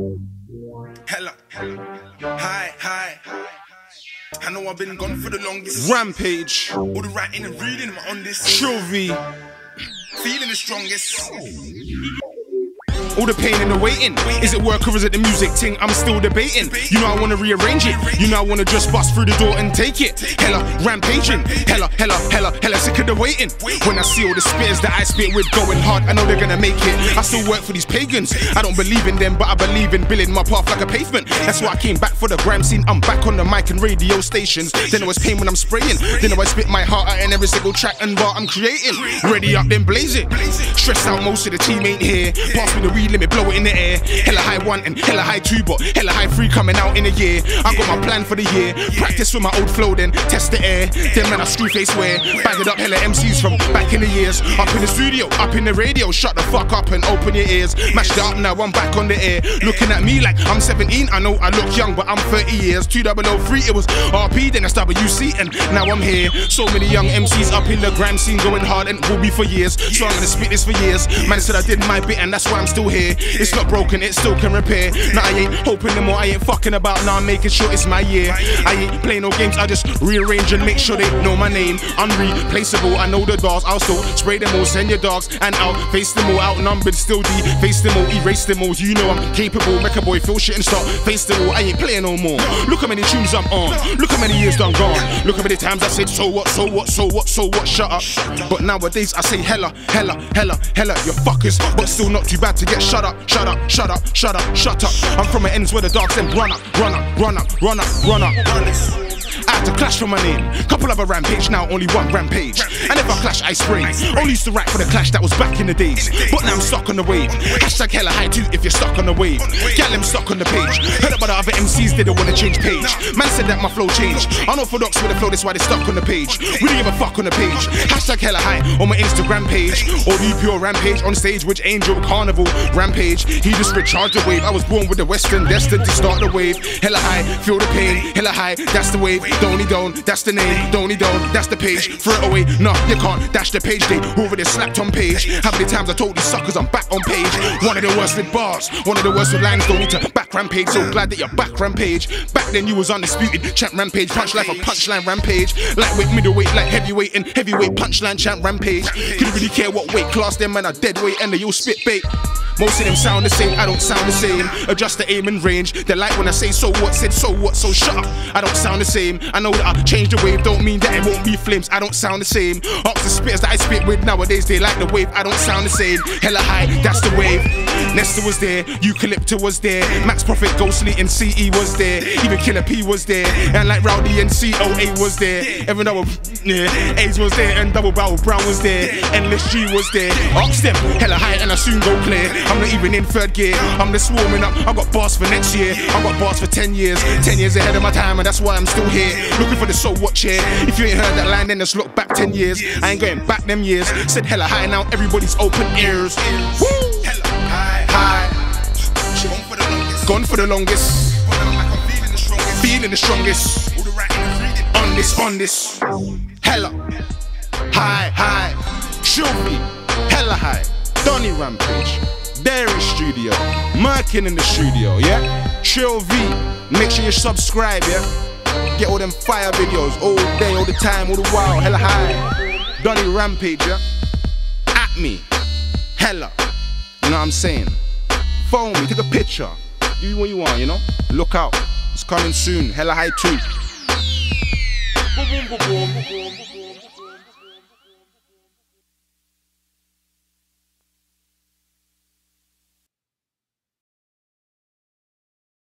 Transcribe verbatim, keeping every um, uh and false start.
Hello, hello, hi, hi, hi. I know I've been gone for the longest. Rampage. All the writing and reading on this. Trill V. Feeling the strongest. All the pain and the waiting. Is it work or is it the music ting? I'm still debating. You know I wanna rearrange it. You know I wanna just bust through the door and take it. Hella rampaging. Hella, hella, hella, hella sick of the waiting. When I see all the spitters that I spit with going hard, I know they're gonna make it. I still work for these pagans. I don't believe in them, but I believe in building my path like a pavement. That's why I came back for the gram scene. I'm back on the mic and radio stations. Then I was pain when I'm spraying. Then I was spit my heart out in every single track and bar I'm creating. Ready up, then blaze it. Stress out, most of the team ain't here. Pass me the weed, let me blow it in the air. Hella high one and hella high two, but hella high three coming out in a year. I got my plan for the year. Practice with my old flow, then test the air. Then man, I screw face wear. Bag it up, hella M Cs from back in the years. Up in the studio, up in the radio. Shut the fuck up and open your ears. Mashed it up now, I'm back on the air. Looking at me like I'm seventeen. I know I look young, but I'm thirty years. two thousand three, it was R P, then that's W C, and now I'm here. So many young M Cs up in the gram scene going hard and will be for years. So I'm gonna spit this for years. Man said I did my bit and that's why I'm still here. It's not broken, it still can repair. Nah, I ain't hoping no more, I ain't fucking about. Nah, I'm making sure it's my year. I ain't playing no games, I just rearrange and make sure they know my name. Unreplaceable, I know the bars. I'll still spray them all, send your dogs, and I'll face them all. Outnumbered, still deface them all, erase them all. You know I'm capable, make a boy feel shit and stop. Face them all, I ain't playing no more. Look how many tunes I'm on, look how many years done gone. Look how many times I said so what, so what, so what, so what, shut up. But nowadays I say hella, hella, hella, hella, you fuckers. But still not too bad to get shut up, shut up, shut up, shut up, shut up. I'm from an ends where the dogs then run up, run up, run up, run up, run up. I had to clash for my name. Couple of a rampage, now only one rampage. And if I clash, I spray. Only used to rap for the clash, that was back in the days. But now I'm stuck on the wave. Hashtag hella high too if you're stuck on the wave. Gal, I'm stuck on the page. Heard about the other M Cs, they don't wanna change page. Man said that my flow changed. Unorthodox with the flow, that's why they stuck on the page. We don't give a fuck on the page. Hashtag hella high on my Instagram page. Or the pure rampage on stage with Angel Carnival Rampage. He just recharged the wave. I was born with the Western destined to start the wave. Hella high, feel the pain. Hella high, that's the wave. Doni Don, that's the name. Doni Don, that's the page. Throw it away, nah, you can't dash the page. They already slapped on page. How many times I told these suckers I'm back on page. One of the worst with bars, one of the worst with lines. Don't need to back rampage, so glad that you're back rampage. Back then you was undisputed, champ rampage. Punch like a punchline rampage. Lightweight, middleweight, like heavyweight and heavyweight. Punchline champ rampage. Didn't really care what weight class them man are dead weight and they all spit bait. Most of them sound the same, I don't sound the same. Adjust the aim and range. They like when I say so what, said so what, so shut up. I don't sound the same. I know that I changed the wave, don't mean that it won't be flames. I don't sound the same. Up the spitters that I spit with nowadays, they like the wave. I don't sound the same. Hella high, that's the wave. Nesta was there, Eucalyptus was there, Max Prophet, Ghostly and C E was there, even Killer P was there, and like Rowdy and C O A was there. Every now and yeah, A's was there and Double Battle Brown was there, Endless G was there. Ask them, hella high and I soon go clear. I'm not even in third gear, I'm just warming up. I got bars for next year, I got bars for ten years. Ten years ahead of my time and that's why I'm still here. Looking for the so what chair. If you ain't heard that line then just look back ten years. I ain't going back them years. Said hella high now everybody's open ears. Woo! Hella high, high. Gone for the longest. Feeling the strongest. On this, on this. Hella high, high. Show me. Hella high. Doni Rampage. Dairy Studio, Merkin in the studio, yeah? Trill V, make sure you subscribe, yeah? Get all them fire videos, all day, all the time, all the while, hella high. Doni Rampage, yeah? At me, hella, you know what I'm saying? Phone me, take a picture, do what you want, you know? Look out, it's coming soon, hella high too.